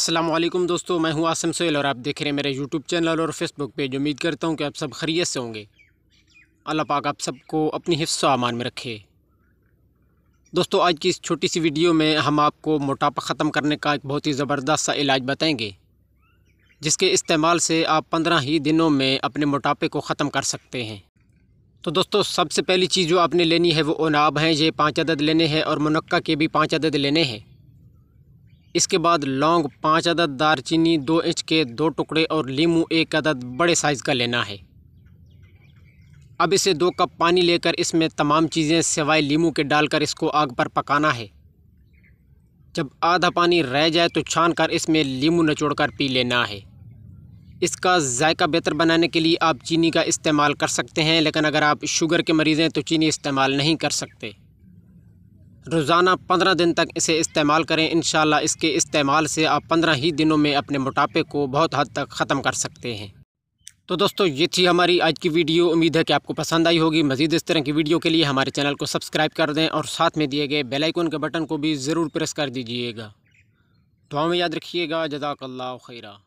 अस्सलाम वालेकुम दोस्तों, मैं हूं आसिम सोहेल और आप देख रहे हैं मेरे यूट्यूब चैनल और फेसबुक पेज। उम्मीद करता हूं कि आप सब खैरियत से होंगे। अल्लाह पाक आप सबको अपनी हिफ्ज़ व अमान में रखे। दोस्तों, आज की इस छोटी सी वीडियो में हम आपको मोटापा ख़त्म करने का एक बहुत ही ज़बरदस्त सा इलाज बताएँगे, जिसके इस्तेमाल से आप 15 ही दिनों में अपने मोटापे को ख़त्म कर सकते हैं। तो दोस्तों, सबसे पहली चीज़ जो आपने लेनी है वो अनाब हैं, ये 5 अदद लेने हैं और मुनक्का के भी 5 अदद लेने हैं। इसके बाद लौंग 5 अदद, दारचीनी 2 इंच के 2 टुकड़े और लीमू 1 अदद बड़े साइज़ का लेना है। अब इसे 2 कप पानी लेकर इसमें तमाम चीज़ें सिवाय लीमू के डालकर इसको आग पर पकाना है। जब आधा पानी रह जाए तो छान कर इसमें लीमू निचोड़कर पी लेना है। इसका जायका बेहतर बनाने के लिए आप चीनी का इस्तेमाल कर सकते हैं, लेकिन अगर आप शुगर के मरीज़ हैं तो चीनी इस्तेमाल नहीं कर सकते। रोज़ाना 15 दिन तक इसे इस्तेमाल करें। इंशाल्लाह इसके इस्तेमाल से आप 15 ही दिनों में अपने मोटापे को बहुत हद तक ख़त्म कर सकते हैं। तो दोस्तों, ये थी हमारी आज की वीडियो। उम्मीद है कि आपको पसंद आई होगी। मज़ीद इस तरह की वीडियो के लिए हमारे चैनल को सब्सक्राइब कर दें और साथ में दिए गए बेल आइकन के बटन को भी ज़रूर प्रेस कर दीजिएगा। दुआ में याद रखिएगा। जज़ाकल्लाह खैरा।